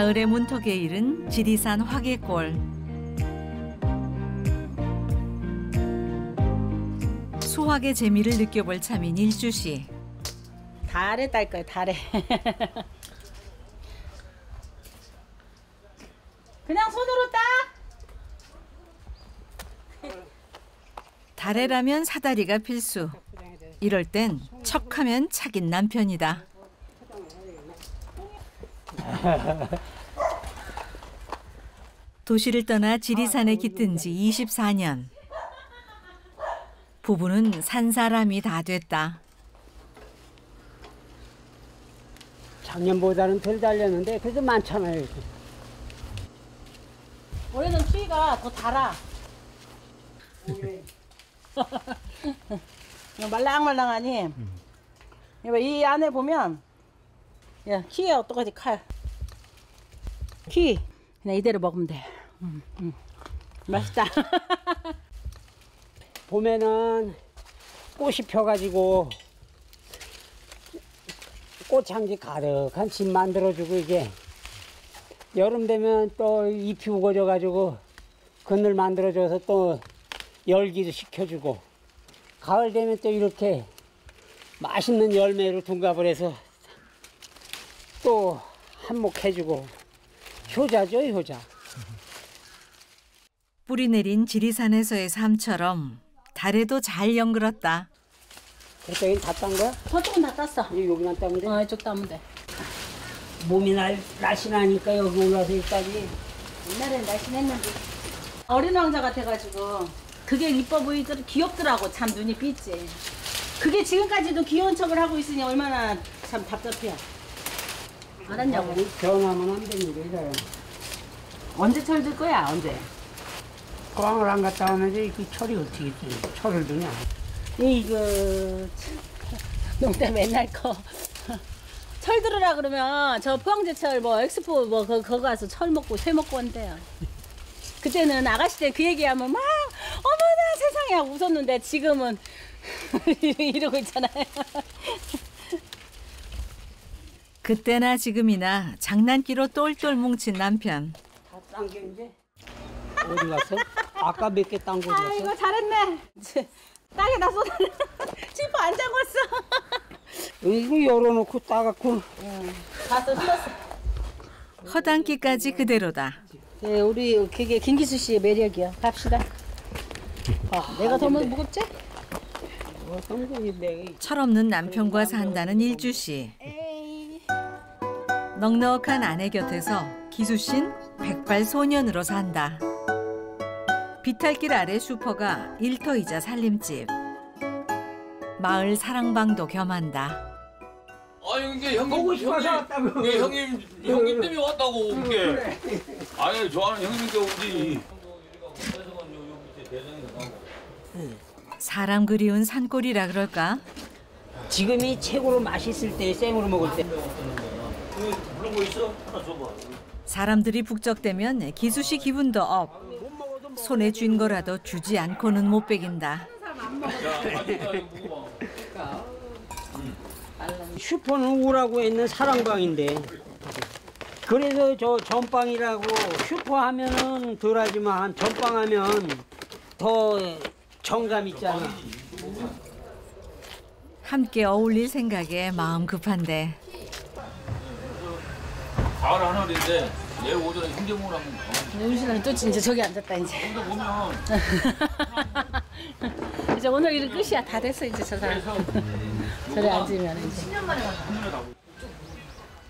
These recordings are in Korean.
가을의 문턱에 이른 지리산 화개골. 수확의 재미를 느껴볼 참인 일주 씨. 달에 딸 거야, 달에. 그냥 손으로 따. 달에라면 사다리가 필수. 이럴 땐 척하면 착인 남편이다. 도시를 떠나 지리산에 깃든 지 24년. 부부는 산 사람이 다 됐다. 작년보다는 덜 달렸는데 그래도 많잖아요. 올해는 추위가 더 달아. 말랑말랑하니. 이 안에 보면 키에 똑같이 칼. 키 그냥 이대로 먹으면 돼. 맛있다. 봄에는 꽃이 펴가지고 꽃향기 가득한 집 만들어주고, 이게 여름 되면 또 잎이 우거져가지고 그늘 만들어줘서 또 열기도 식혀주고, 가을 되면 또 이렇게 맛있는 열매로 둔갑을 해서 또 한몫해주고, 효자죠, 효자. 뿌리 내린 지리산에서의 삶처럼 달에도 잘 연그렀다. 그쪽은 다 딴 거야? 저쪽은 다 땄어. 여기만 따면 돼? 어, 이쪽 따면 돼. 몸이 날씬하니까 여기 올라서 여기까지. 옛날엔 날씬했는데 어린 왕자 같아가지고 그게 이뻐 보이더라고. 귀엽더라고. 참 눈이 삐지. 그게 지금까지도 귀여운 척을 하고 있으니 얼마나 참 답답해요. 알았냐고. 변하면 안 되는데. 언제 철들 거야? 언제? 포항을 안 갔다 오는데 그 철이 어떻게 있지? 철을 두냐? 이거 농담 맨날 커. 철 들으라 그러면 저 포항제철 뭐 엑스포 뭐 그거 가서 철 먹고 쇠 먹고 한대요. 그때는 아가씨들 그 얘기하면 막 어머나 세상에 하고 웃었는데 지금은 이러고 있잖아요. 그때나 지금이나 장난기로 똘똘 뭉친 남편. 다 당겨 이제. 어디 갔어? 아까 몇 개 딴 거. 아, 이거 잘했네. 땅에다 쏟아. 지퍼 안 잠궜어. 이거 열어놓고 따갖고. 가서 흘렀어. 허당기까지 그대로다. 네, 우리 그게 김기수 씨의 매력이야. 갑시다. 아, 내가 더면 무겁지? 철없는 남편과 산다는 일주 씨. 넉넉한 아내 곁에서 기수 씨는 백발 소년으로 산다. 비탈길 아래 슈퍼가 일터이자 살림집. 마을 사랑방도 겸한다. 아니 이게 형님 때문에 왔다고 온 게. 아니 저는 형님께 오지. 사람 그리운 산골이라 그럴까? 지금이 최고로 맛있을 때, 생으로 먹을 때. 사람들이 북적대면 기수 씨 기분도 업. 손에 쥔 거라도 주지 않고는 못 빼긴다. 슈퍼는 오라고 있는 사랑방인데, 그래서 저 전방이라고, 슈퍼 하면은 덜하지만 전방 하면 더 정감 있잖아. 함께 어울릴 생각에 마음 급한데. 가을 하늘인데 내일 오전에 형제모을 한번 가면. 우리 신랑이 또 진짜 저기 앉았다 이제. 이제 오늘 일은 끝이야. 다 됐어 이제 저 사람. 저리 앉으면 이제.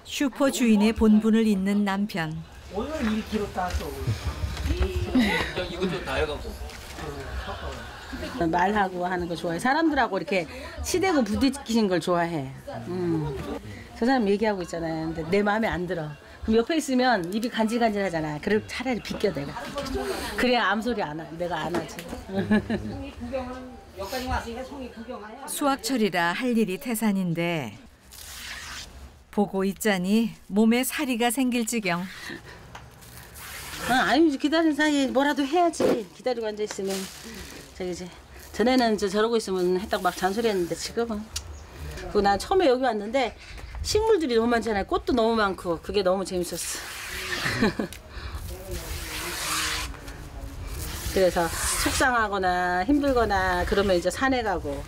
슈퍼 주인의 본분을 잇는 남편. 오늘 일 길었다 또. 이것도 다 해갖고. 말하고 하는 거 좋아해. 사람들하고 이렇게 치대고 부딪히는 걸 좋아해. 저 사람 얘기하고 있잖아요. 근데 내 마음에 안 들어. 그럼 옆에 있으면 입이 간질간질하잖아. 그럼 차라리 비껴 내가. 그래야 암소리 안 하. 내가 안 하지. 수확철이라 할 일이 태산인데 보고 있자니 몸에 사리가 생길 지경. 아니 기다리는 사이에 뭐라도 해야지. 기다리고 앉아 있으면 저기지. 전에는 이제 저러고 있으면 했다고 막 잔소리했는데 지금은. 그리고 난 처음에 여기 왔는데 식물들이 너무 많잖아요. 꽃도 너무 많고 그게 너무 재밌었어. 그래서 속상하거나 힘들거나 그러면 이제 산에 가고,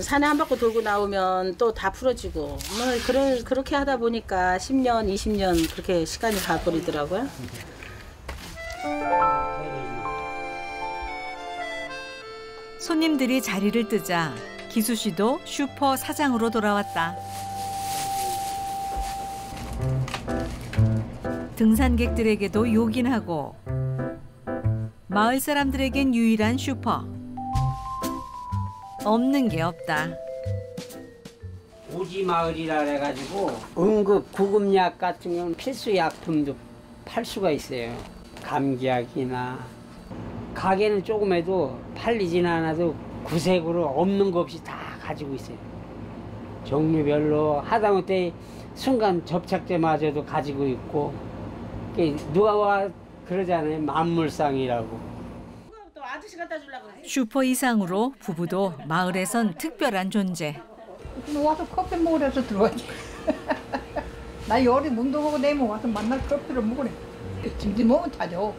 산에 한 바퀴 돌고 나오면 또 다 풀어지고, 그렇게 하다 보니까 10년, 20년 그렇게 시간이 가버리더라고요. 손님들이 자리를 뜨자 기수 씨도 슈퍼 사장으로 돌아왔다. 등산객들에게도 요긴하고 마을 사람들에겐 유일한 슈퍼. 없는 게 없다. 오지 마을이라 해가지고 응급 구급약 같은 경우는 필수 약품도 팔 수가 있어요. 감기약이나. 가게는 조금 해도 팔리진 않아도 구색으로 없는 거 없이 다 가지고 있어요. 종류별로, 하다못해 순간 접착제마저도 가지고 있고. 누가 와 그러잖아요. 만물상이라고. 슈퍼 이상으로 부부도 마을에선 특별한 존재. 와서 커피 먹으래서 들어와야지. 나 열이 문도 보고 내면 와서 만날 커피를 먹으래. 진짜 먹으면 타죠.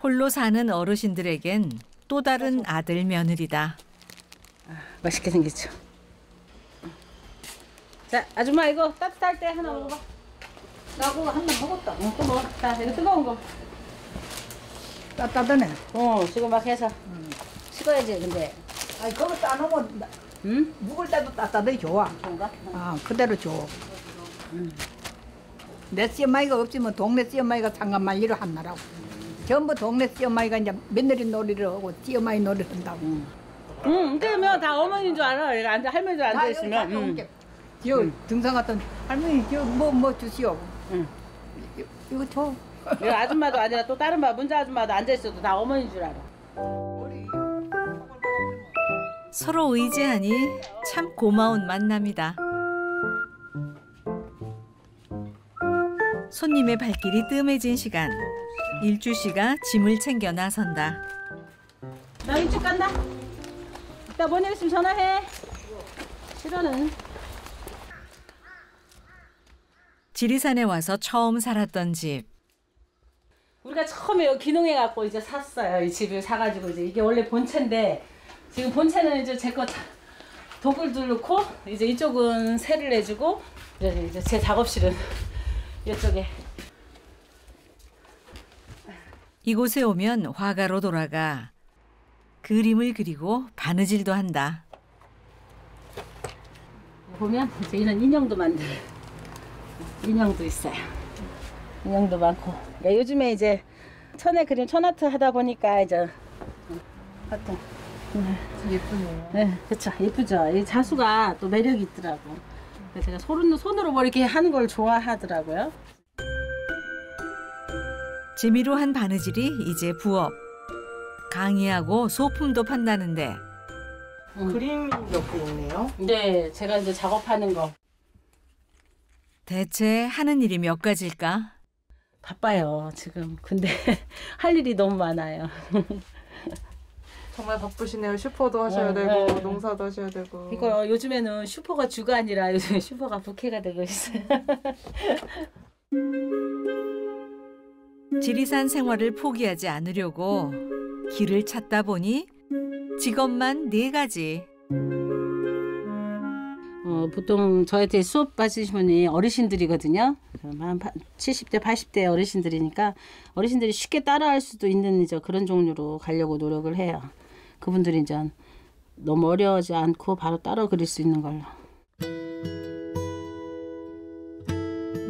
홀로 사는 어르신들에겐 또 다른 아들 며느리다. 아, 맛있게 생겼죠. 자, 아줌마 이거 따뜻할 때 하나 먹어봐. 나 그거 한 번 먹었다. 또 먹어. 자, 이거 뜨거운 거. 따뜻하네. 지금 막 해서. 식어야지, 근데. 아니, 그거 따놓으면, 묵을 때도 따뜻하게 좋아. 그런가? 아, 그대로 줘. 내 시엄마이가 없으면 동네 시엄마이가 상관 말리를 한다라고. 전부 동네 시엄마이가 이제 며느리 놀이를 하고 시엄마이 놀이를 한다고. 그러면 다 어머니인 줄 알아. 할머니 줄 앉아있으면. 등산 갔던 할머니, 뭐 주시오. 이거 줘. 이 아줌마도 아니라 또 다른 문자 아줌마도 앉아있어도 다 어머니인 줄 알아. 서로 의지하니 참 고마운 만남이다. 손님의 발길이 뜸해진 시간. 일주 씨가 짐을 챙겨 나선다. 나 일찍 간다. 이따 뭔 일 있으면 전화해. 싫어는. 지리산에 와서 처음 살았던 집. 우리가 처음에 여기 기농해 갖고 이제 샀어요. 이 집을 사가지고 이제 이게 원래 본체인데, 지금 본체는 이제 제 거 도굴들 놓고, 이제 이쪽은 세를 내주고, 이제 제 작업실은 이쪽에. 이곳에 오면 화가로 돌아가 그림을 그리고 바느질도 한다. 보면 이제 이런 인형도 만들어요. 인형도 있어요. 인형도 많고. 그러니까 요즘에 이제 천에 그림 천아트 하다 보니까 이제 하여튼 예쁘네요. 네, 그렇죠. 예쁘죠. 이 자수가 또 매력이 있더라고. 그러니까 제가 손으로 뭐 이렇게 하는 걸 좋아하더라고요. 재미로 한 바느질이 이제 부업. 강의하고 소품도 판다는데. 그림 옆에 있네요. 네, 제가 이제 작업하는 거. 대체 하는 일이 몇 가지일까? 바빠요 지금. 근데 할 일이 너무 많아요. 정말 바쁘시네요. 슈퍼도 하셔야 되고 농사도 하셔야 되고. 이거 요즘에는 슈퍼가 주가 아니라 요즘 슈퍼가 부캐가 되고 있어요. 지리산 생활을 포기하지 않으려고 길을 찾다 보니 직업만 4가지. 보통 저한테 수업 받으시는 분이 어르신들이거든요. 한 70대, 80대 어르신들이니까 어르신들이 쉽게 따라할 수도 있는 이제 그런 종류로 가려고 노력을 해요. 그분들이 이제 너무 어려워하지 않고 바로 따라 그릴 수 있는 걸로.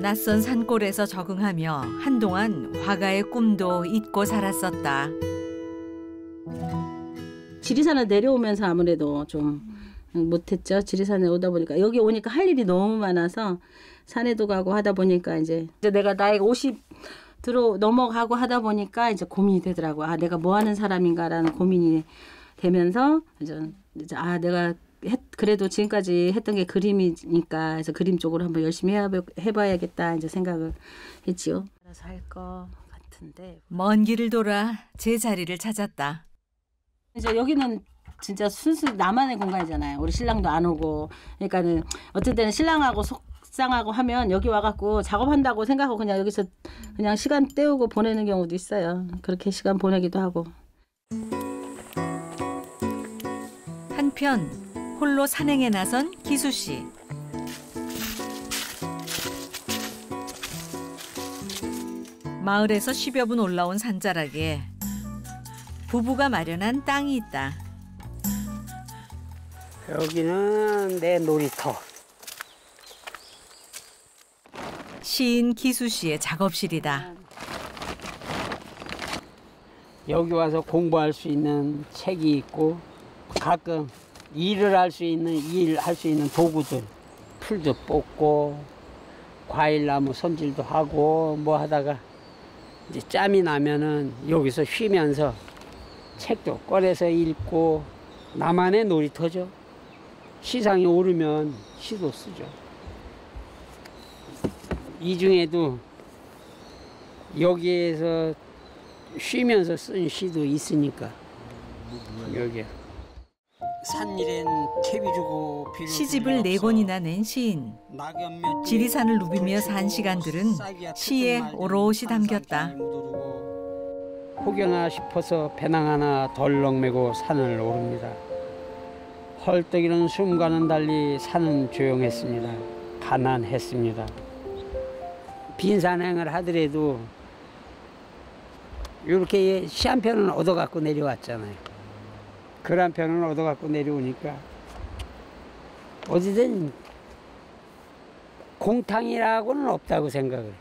낯선 산골에서 적응하며 한동안 화가의 꿈도 잊고 살았었다. 지리산을 내려오면서 아무래도 좀 못했죠. 지리산에 오다 보니까, 여기 오니까 할 일이 너무 많아서 산에도 가고 하다 보니까 이제 내가 나이가 50 넘어가고 하다 보니까 이제 고민이 되더라고요. 아, 내가 뭐 하는 사람인가라는 고민이 되면서 이제 아, 내가 그래도 지금까지 했던 게 그림이니까 그래서 그림 쪽으로 한번 열심히 해봐야겠다 이제 생각을 했지요. 알아서 할 것 같은데. 먼 길을 돌아 제 자리를 찾았다. 이제 여기는 진짜 순수 나만의 공간이잖아요. 우리 신랑도 안 오고. 그러니까는 어쨌든 신랑하고 잡상하고 하면 여기 와갖고 작업한다고 생각하고 그냥 여기서 그냥 시간 때우고 보내는 경우도 있어요. 그렇게 시간 보내기도 하고. 한편 홀로 산행에 나선 기수 씨. 마을에서 10여 분 올라온 산자락에 부부가 마련한 땅이 있다. 여기는 내 놀이터. 시인 기수 씨의 작업실이다. 여기 와서 공부할 수 있는 책이 있고 가끔 일을 할 수 있는 도구들, 풀도 뽑고 과일나무 손질도 하고 뭐 하다가 이제 짬이 나면은 여기서 쉬면서 책도 꺼내서 읽고 나만의 놀이터죠. 시상이 오르면 시도 쓰죠. 이 중에도 여기에서 쉬면서 쓴 시도 있으니까 여기. 산일엔 퇴비 주고 시집을 4권이나 낸 시인. 지리산을 누비며 산 시간들은 시에 오롯이 담겼다. 혹여나 싶어서 배낭 하나 덜렁 메고 산을 오릅니다. 헐떡이는 숨과는 달리 산은 조용했습니다. 가난했습니다. 빈 산행을 하더라도 이렇게 시 한 편은 얻어갖고 내려왔잖아요. 글 한 편은 얻어갖고 내려오니까 어디든 공탕이라고는 없다고 생각을.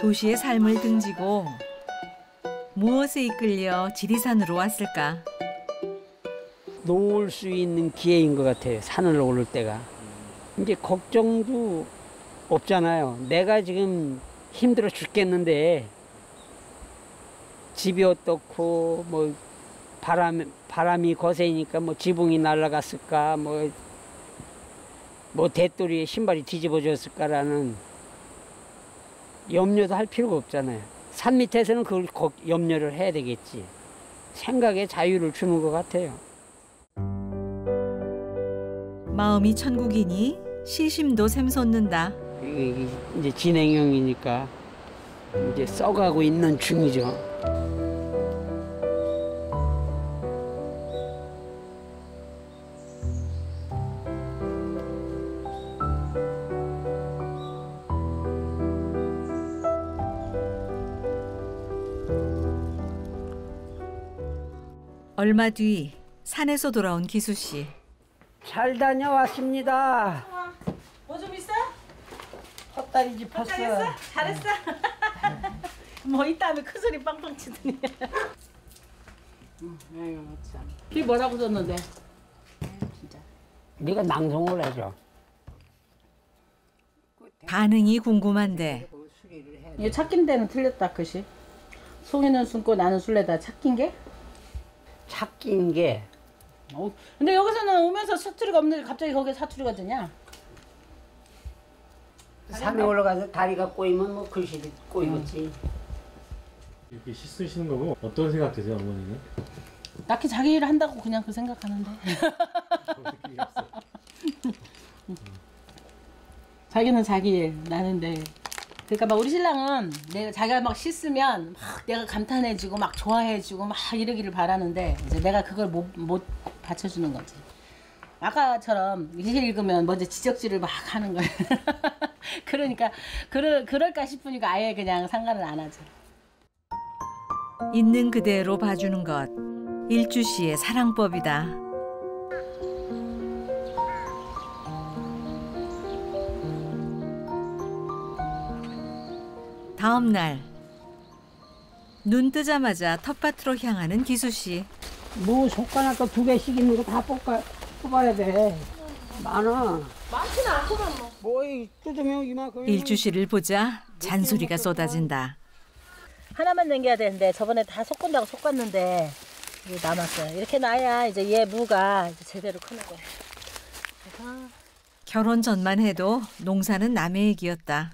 도시의 삶을 등지고 무엇에 이끌려 지리산으로 왔을까? 놓을 수 있는 기회인 것 같아요. 산을 오를 때가. 이제 걱정도 없잖아요. 내가 지금 힘들어 죽겠는데 집이 어떻고 뭐 바람이 거세니까 뭐 지붕이 날아갔을까 뭐 대또리에 신발이 뒤집어졌을까라는 염려도 할 필요가 없잖아요. 산 밑에서는 그걸 염려를 해야 되겠지. 생각에 자유를 주는 것 같아요. 마음이 천국이니 시심도 샘솟는다. 이게 이제 진행형이니까 이제 써가고 있는 중이죠. 얼마 뒤 산에서 돌아온 기수 씨. 잘 다녀왔습니다. 뭐 좀 있어? 헛다리 짚었어. 잘했어? 뭐 이따면 큰 소리 빵빵 치더니. 아유 참. 이 뭐라고 썼는데? 진짜. 네가 낭송을 해줘. 반응이 궁금한데. 얘 찾긴 데는 틀렸다 그시. 송이는 숨고 나는 술래다 찾긴 게? 찾긴 게. 근데 여기서는 오면서 사투리가 없는데 갑자기 거기에 사투리가 되냐? 산에 올라가서 다리가 꼬이면 뭐 글씨도 꼬이겠지. 이렇게 시 쓰시는 거고 어떤 생각 드세요, 어머니는? 딱히 자기 일을 한다고 그냥 그 생각하는데. 자기는 자기 일, 나는 내. 그러니까 막 우리 신랑은 내가 자기가 막 시 쓰면 막 내가 감탄해주고 막 좋아해주고 막 이러기를 바라는데 이제 내가 그걸 못 받쳐주는 거지. 아까처럼 시 읽으면 먼저 지적질을 막 하는 거야. 그러니까 그럴까 싶으니까 아예 그냥 상관을 안 하죠. 있는 그대로 봐주는 것. 일주 씨의 사랑법이다. 다음 날, 눈 뜨자마자 텃밭으로 향하는 기수 씨. 뭐 손가락 2개씩 있는 거 다 뽑아야 돼. 많아. 많지는 않구만 뭐. 뜯으면 이만큼. 일주 씨를 보자 잔소리가 쏟아진다. 하나만 남겨야 되는데 저번에 다 솎은다고 솎았는데 남았어요. 이렇게 놔야 이제 얘 무가 이제 제대로 크는 거야. 그래서. 결혼 전만 해도 농사는 남의 얘기였다.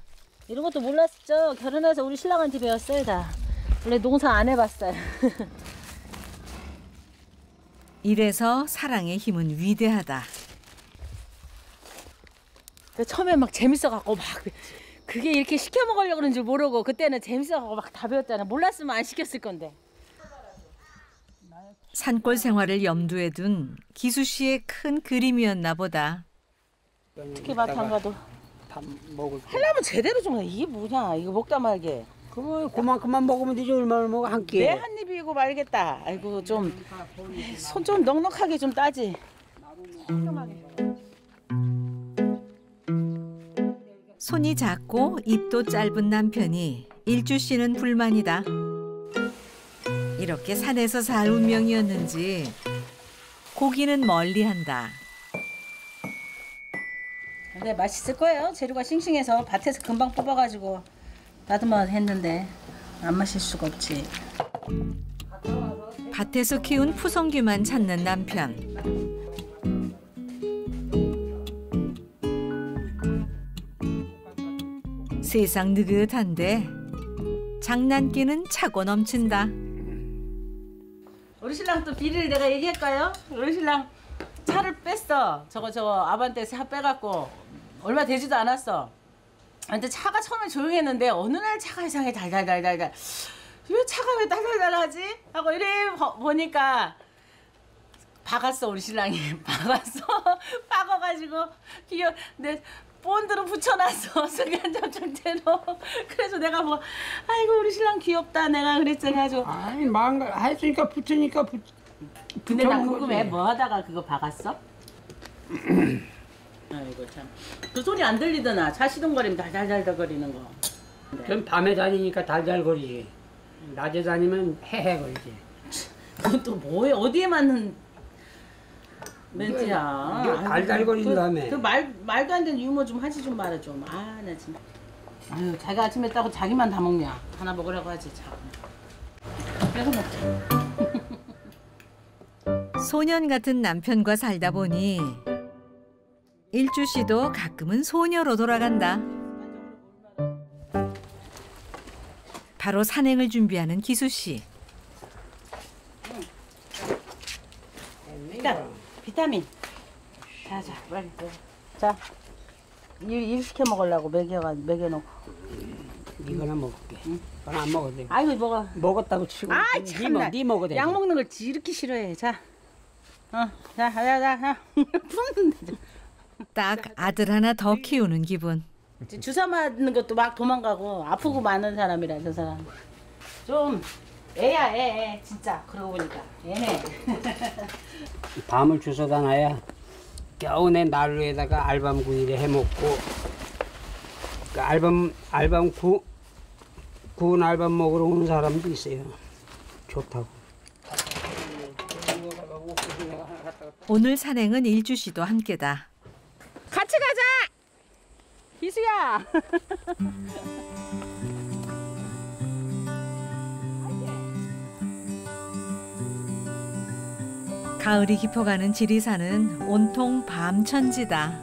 이런 것도 몰랐죠. 결혼해서 우리 신랑한테 배웠어요, 다. 원래 농사 안 해봤어요. 이래서 사랑의 힘은 위대하다. 처음에 막 재밌어갖고 막 그게 이렇게 시켜 먹으려고 그런 줄 모르고, 그때는 재밌어갖고 막 다 배웠잖아. 몰랐으면 안 시켰을 건데. 산골 생활을 염두에 둔 기수 씨의 큰 그림이었나 보다. 특히 밭 안 가도 밥 먹을 거. 하려면 제대로 좀 해. 이게 뭐냐? 이거 먹다 말게. 그거 그만큼만 먹으면 되지, 얼마나 먹어, 한 끼. 내 한 입이고 말겠다. 아이고, 좀 손 좀 넉넉하게 좀 따지. 손이 작고 입도 짧은 남편이 일주 씨는 불만이다. 이렇게 산에서 살 운명이었는지 고기는 멀리한다. 근데 맛있을 거예요. 재료가 싱싱해서 밭에서 금방 뽑아가지고 나도만 했는데 안 마실 수가 없지. 밭에서 키운 푸성귀만 찾는 남편. 세상 느긋한데 장난기는 차고 넘친다. 우리 신랑 또 비리를 내가 얘기할까요? 우리 신랑 차를 뺐어. 저거 아반떼에서 차 빼갖고 얼마 되지도 않았어. 근데 차가 처음에 조용했는데 어느 날 차가 이상해, 달달달달달. 왜 차가 왜 달달달하지? 하고 이래 보니까 박았어, 우리 신랑이. 박았어. 박아가지고 내 본드로 붙여놨어, 순간접착제로. 그래서 내가 뭐, 아이고 우리 신랑 귀엽다, 내가 그랬잖아. 아주. 아니 망가 했으니까 붙으니까 근데 나 궁금해, 뭐 하다가 그거 박았어? 아이고 참, 그 소리 안 들리더나, 차 시동거리면 달달달달 거리는 거. 그럼 밤에 다니니까 달달 거리지, 낮에 다니면 헤헤 거리지. 그건 또 뭐해, 어디에 맞는 멘트야. 달달 거린다며. 그 말도 안 되는 유머 좀 하지, 좀 말아 좀. 아 나 진짜. 아유, 자기가 아침에 따고 자기만 다 먹냐. 하나 먹으라고 하지 참. 빼서 먹자. 소년 같은 남편과 살다 보니 일주 씨도 가끔은 소녀로 돌아간다. 바로 산행을 준비하는 기수 씨. 비타민. 자자 빨리. 자, 일 시켜 먹으려고 먹여놓고. 이거나 먹을게. 응? 그건 안 먹어도 돼. 아이고 먹어. 먹었다고 치고. 아 참나. 네 먹어도 돼. 약 먹는 걸 이렇게 싫어해. 자, 자. 푸는데. 딱 아들 하나 더 키우는 기분. 주사 맞는 것도 막 도망가고 아프고 많은 사람이라, 저 사람. 좀 애야 애, 진짜 그러고 보니까 애네. 밤을 주워다 놔야 겨우 내 난로에다가 알밤구이를 해먹고, 그 알밤 구운 알밤 먹으러 오는 사람도 있어요. 좋다고. 오늘 산행은 일주 씨도 함께다. 같이 가자! 기수야! 가을이 깊어가는 지리산은 온통 밤천지다.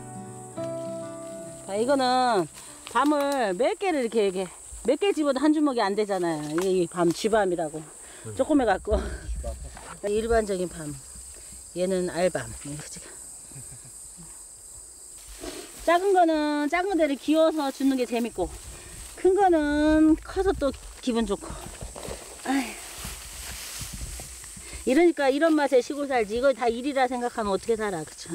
자, 이거는 밤을 몇 개를 이렇게 몇 개 집어도 한 주먹이 안 되잖아요. 이게 밤 쥐밤이라고. 조금 해갖고. 일반적인 밤. 얘는 알밤. 작은 거는 작은 데를 기어서 주는 게 재밌고, 큰 거는 커서 또 기분 좋고. 아휴. 이러니까 이런 맛에 시골 살지. 이거 다 일이라 생각하면 어떻게 살아, 그쵸?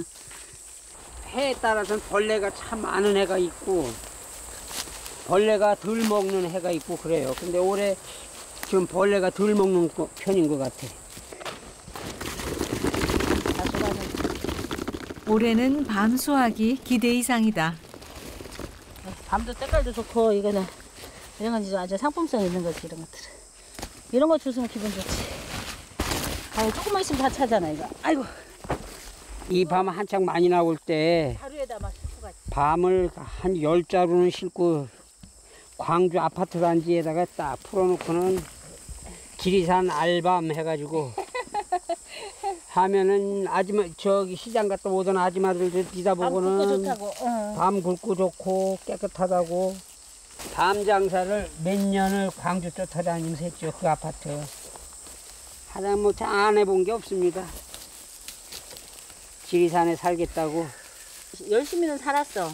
해에 따라서는 벌레가 참 많은 해가 있고, 벌레가 덜 먹는 해가 있고 그래요. 근데 올해 지금 벌레가 덜 먹는 편인 것 같아. 올해는 밤 수확이 기대 이상이다. 밤도 색깔도 좋고, 이거는 이런 건 이제 아주 상품성 있는 거지, 이런 것들. 이런 거 주우면 기분 좋지. 아유, 조금만 있으면 다 차잖아 이거. 아이고. 이 밤 한창 많이 나올 때 밤을 한 10자루는 싣고 광주 아파트 단지에다가 딱 풀어놓고는 지리산 알밤 해가지고. 하면은 아줌마, 저기 시장 갔다 오던 아줌마들도 뒤다 보고는 밤 굵고 좋다고. 밤 굵고 좋고 깨끗하다고. 밤 장사를 몇 년을 광주 쫓아다니면서 했죠, 그 아파트. 하다 못 안 해본 게 없습니다. 지리산에 살겠다고. 열심히는 살았어.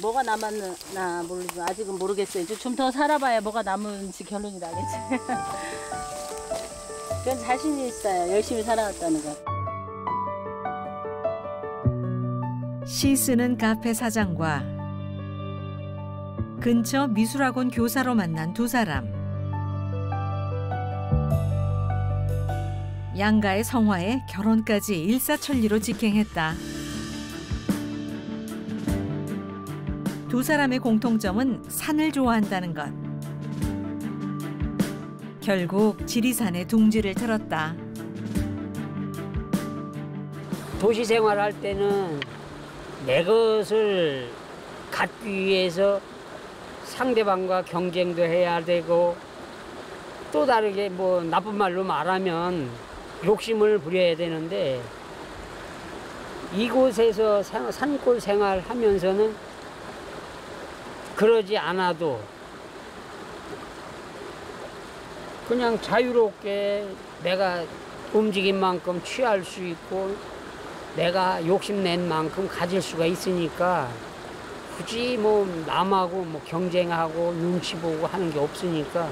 뭐가 남았나 모르지. 아직은 모르겠어요. 이제 좀 더 살아봐야 뭐가 남은지 결론이 나겠지. 그건 자신이 있어요. 열심히 살아왔다는 거. 시 쓰는 카페 사장과 근처 미술학원 교사로 만난 두 사람. 양가의 성화에 결혼까지 일사천리로 직행했다. 두 사람의 공통점은 산을 좋아한다는 것. 결국 지리산에 둥지를 틀었다. 도시 생활할 때는 내 것을 갖기 위해서 상대방과 경쟁도 해야 되고, 또 다르게 뭐 나쁜 말로 말하면 욕심을 부려야 되는데, 이곳에서 산골 생활하면서는 그러지 않아도 그냥 자유롭게 내가 움직인 만큼 취할 수 있고 내가 욕심낸 만큼 가질 수가 있으니까 굳이 뭐 남하고 뭐 경쟁하고 눈치 보고 하는 게 없으니까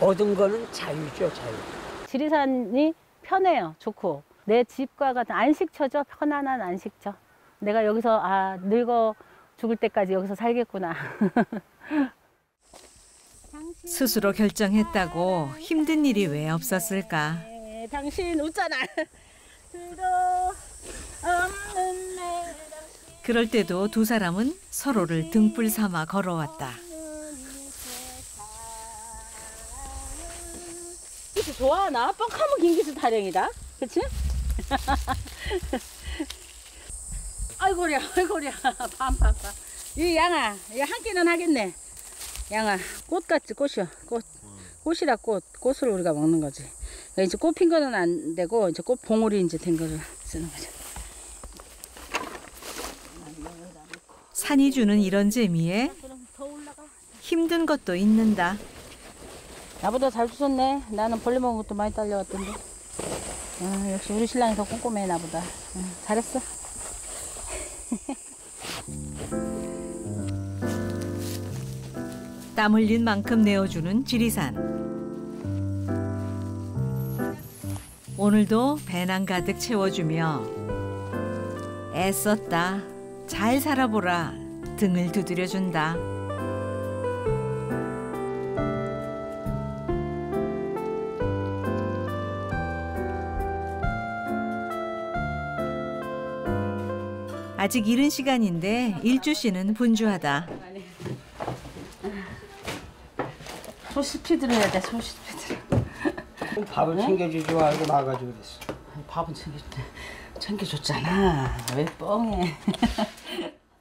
얻은 거는 자유죠, 자유. 지리산이 편해요, 좋고. 내 집과 같은 안식처죠, 편안한 안식처. 내가 여기서 아, 늙어 죽을 때까지 여기서 살겠구나. 스스로 결정했다고 힘든 일이 왜 없었을까? 당신 웃잖아. 그럴 때도 두 사람은 서로를 등불 삼아 걸어왔다. 김기수 좋아하나? 뻥하면 김기수 타령이다. 그치? 아이고야, 아이고야. 밤. 이 양아, 이 한 끼는 하겠네. 양아, 꽃 같지, 꽃이요. 꽃. 꽃이라 꽃. 꽃을 우리가 먹는 거지. 이제 꽃 핀 거는 안 되고, 이제 꽃 봉오리 이제 된 거를 쓰는 거죠. 산이 주는 이런 재미에 힘든 것도 있는다. 나보다 잘 주셨네. 나는 벌레 먹은 것도 많이 딸려왔던데. 아, 역시 우리 신랑이 더 꼼꼼해, 나보다. 아, 잘했어. 땀 흘린 만큼 내어주는 지리산. 오늘도 배낭 가득 채워주며 애썼다, 잘 살아보라 등을 두드려준다. 아직 이른 시간인데 일주 씨는 분주하다. 소시피드를 해야 돼, 소시피드를. 밥을 챙겨주지 말고 나가지고 그랬어. 밥은 챙겨줬잖아. 왜 뻥해.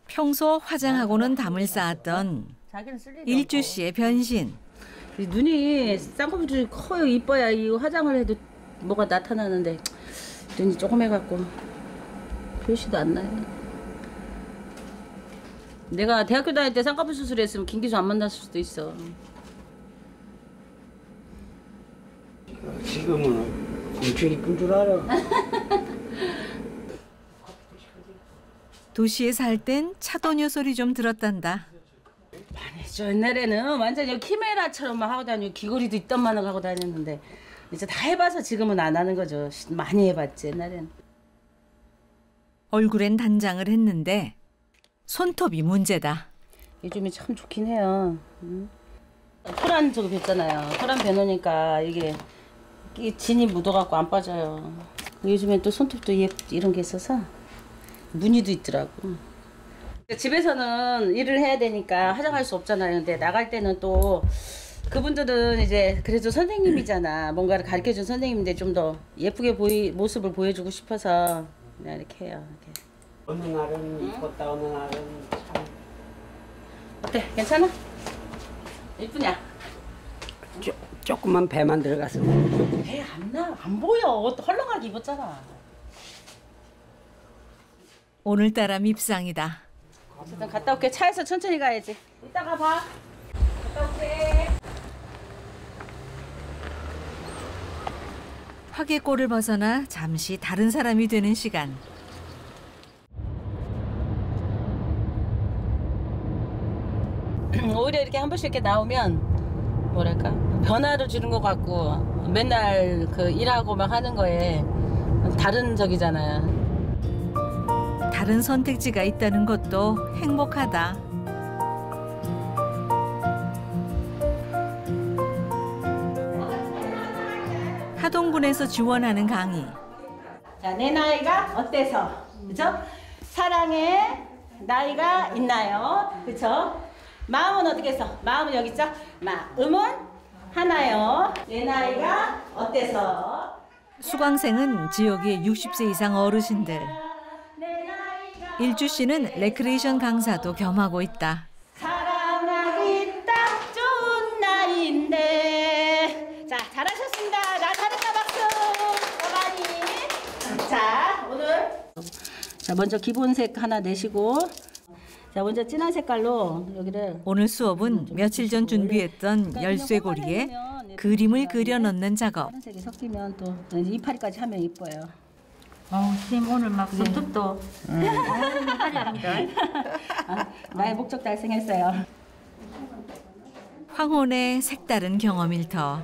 평소 화장하고는 담을 쌓았던 일주 씨의 변신. 눈이 쌍꺼풀이 커요. 이뻐야 이 화장을 해도 뭐가 나타나는데 눈이 조금 해갖고. 표시도 안 나요. 내가 대학교 다닐 때 쌍꺼풀 수술했으면 김기수 안 만났을 수도 있어. 지금은 엄청 이쁜 줄 알아. 도시에 살 땐 차도녀 소리 좀 들었단다. 반했죠. 옛날에는 완전 여기 키메라처럼만 하고 다니고 귀걸이도 있던 만을 하고 다녔는데 이제 다 해봐서 지금은 안 하는 거죠. 많이 해봤지 옛날에는. 얼굴엔 단장을 했는데 손톱이 문제다. 요즘이 참 좋긴 해요. 토란 저거 뱉잖아요. 토란 뱉으니까 이게 진이 묻어갖고 안 빠져요. 요즘엔 또 손톱도 이런 게 있어서 무늬도 있더라고. 집에서는 일을 해야 되니까 화장할 수 없잖아요. 근데 나갈 때는 또 그분들은 이제 그래도 선생님이잖아. 뭔가를 가르쳐준 선생님인데 좀 더 예쁘게 모습을 보여주고 싶어서 이렇게 해요. 이렇게. 어느 날은 이뻤다, 어느 날은 참. 어때? 괜찮아? 이쁘냐? 조금만 배만 들어갔으면. 배 안 나, 안 보여. 헐렁하게 입었잖아. 오늘따라 밉상이다. 어쨌든 갔다 올게. 차에서 천천히 가야지. 이따가 봐. 갔다 올게. 화개골을 벗어나 잠시 다른 사람이 되는 시간. 오히려 이렇게 한 번씩 이렇게 나오면 뭐랄까 변화를 주는 것 같고, 맨날 그 일하고 막 하는 거에 다른 적이잖아요. 다른 선택지가 있다는 것도 행복하다. 하동군에서 지원하는 강의. 자, 내 나이가 어때서? 그죠? 사랑에 나이가 있나요? 그죠? 마음은 어떻게 해서? 마음은 여기 있죠? 마음은 하나요. 내 나이가 어때서? 수강생은 지역의 60세 이상 어르신들. 일주 씨는 레크레이션 강사도 겸하고 있다. 사랑하기 딱 좋은 나이인데. 자, 잘하셨습니다. 나 잘했다 박수. 많이. 자, 오늘. 자, 먼저 기본색 하나 내시고. 자, 먼저 진한 색깔로 여기를. 오늘 수업은 며칠 전 준비했던 열쇠고리에 그림을 그려 넣는 작업. 파란색이 섞이면 또 이파리까지 하면 이뻐요. 어, 선생님 오늘 막 손톱도 화려합니다. 나의 목적 달성했어요. 황혼의 색다른 경험일 터.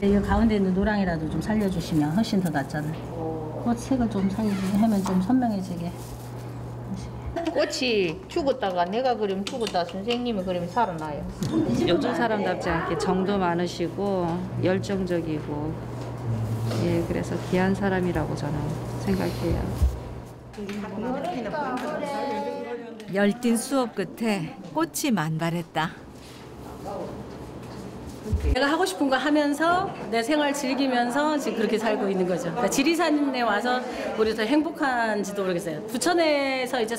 이 가운데 있는 노랑이라도 좀 살려주시면 훨씬 더 낫잖아요. 꽃색을 좀 살리면 좀 선명해지게. 꽃이 죽었다가 내가 그림 죽었다 선생님이 그림이 살아나요. 요즘 사람답지 않게 정도 많으시고 열정적이고, 예, 그래서 귀한 사람이라고 저는 생각해요. 열띤 수업 끝에 꽃이 만발했다. 내가 하고 싶은 거 하면서 내 생활 즐기면서 지금 그렇게 살고 있는 거죠. 그러니까 지리산에 와서 우리 더 행복한지도 모르겠어요. 부천에서 이제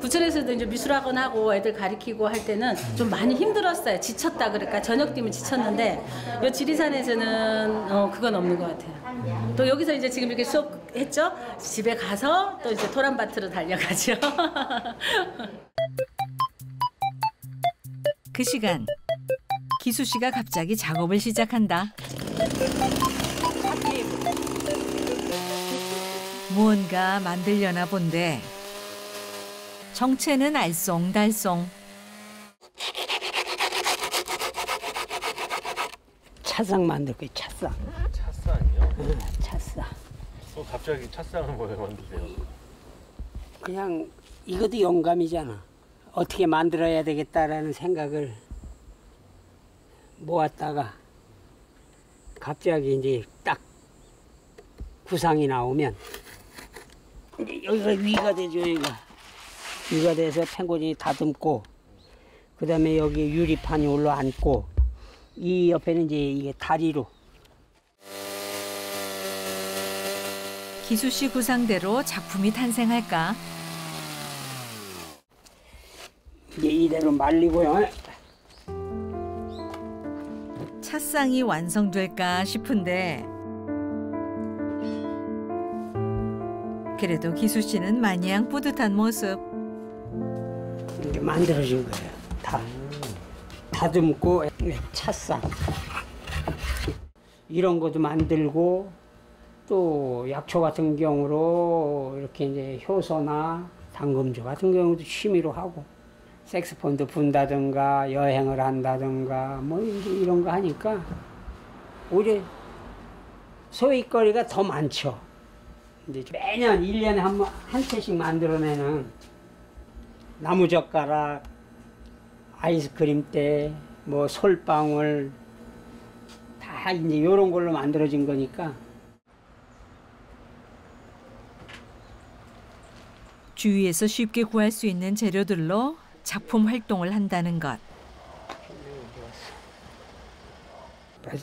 부천에서도 이제 미술학원 하고 애들 가르치고 할 때는 좀 많이 힘들었어요. 지쳤다 그러니까 저녁 뛰면 지쳤는데, 요 지리산에서는 그건 없는 것 같아요. 또 여기서 이제 지금 이렇게 수업했죠. 집에 가서 또 이제 토란밭으로 달려가죠. 그 시간. 기수 씨가 갑자기 작업을 시작한다. 무언가 만들려나 본데 정체는 알쏭달쏭. 차상 만들고 차상. 차상이요? 응, 차상. 갑자기 차상은 왜 만드세요? 그냥 이것도 영감이잖아. 어떻게 만들어야 되겠다라는 생각을 모았다가 갑자기 이제 딱 구상이 나오면 여기가 위가 되죠. 여기가 위가 돼서 탱고지 다듬고, 그 다음에 여기 유리판이 올라앉고, 이 옆에는 이제 이게 다리로. 기수 씨 구상대로 작품이 탄생할까? 이제 이대로 말리고요. 차상이 완성될까 싶은데 그래도 기수 씨는 마냥 뿌듯한 모습. 이게 만들어진 거예요. 다 다듬고 차상 이런 것도 만들고, 또 약초 같은 경우로 이렇게 이제 효소나 당금주 같은 경우도 취미로 하고. 색스폰도 분다든가 여행을 한다든가 뭐 이런 거 하니까 오히려 소일거리가 더 많죠. 이제 매년 1년에 한 채씩 만들어내는 나무젓가락, 아이스크림대, 뭐 솔방울 다 이제 이런 걸로 만들어진 거니까. 주위에서 쉽게 구할 수 있는 재료들로 작품 활동을 한다는 것.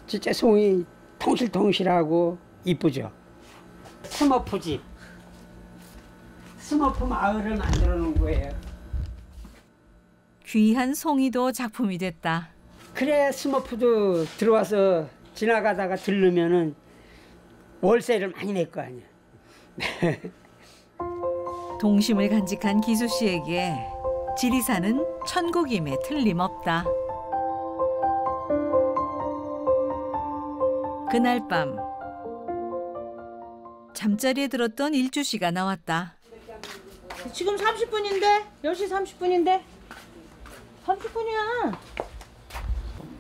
진짜 송이 통실통실하고 이쁘죠. 스머프 집, 스머프 마을을 만들어 놓은 거예요. 귀한 송이도 작품이 됐다. 그래 스머프도 들어와서 지나가다가 들르면은 월세를 많이 낼 거 아니야. 동심을 간직한 기수 씨에게 지리산은 천국임에 틀림없다. 그날 밤 잠자리에 들었던 일주 씨가 나왔다. 지금 30분인데? 10시 30분인데? 30분이야.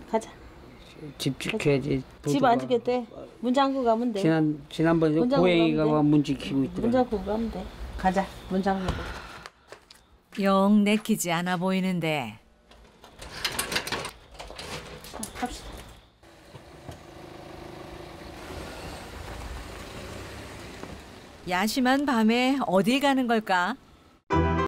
가자. 집 지켜야지. 집 안 지켰대. 문 잠그고 가면 돼. 지난번에 고양이가 문 지키고 있더라. 문 잠그고 가면 돼. 가자. 문 잠그고. 영 내키지 않아 보이는데. 갑시다. 야심한 밤에 어딜 가는 걸까?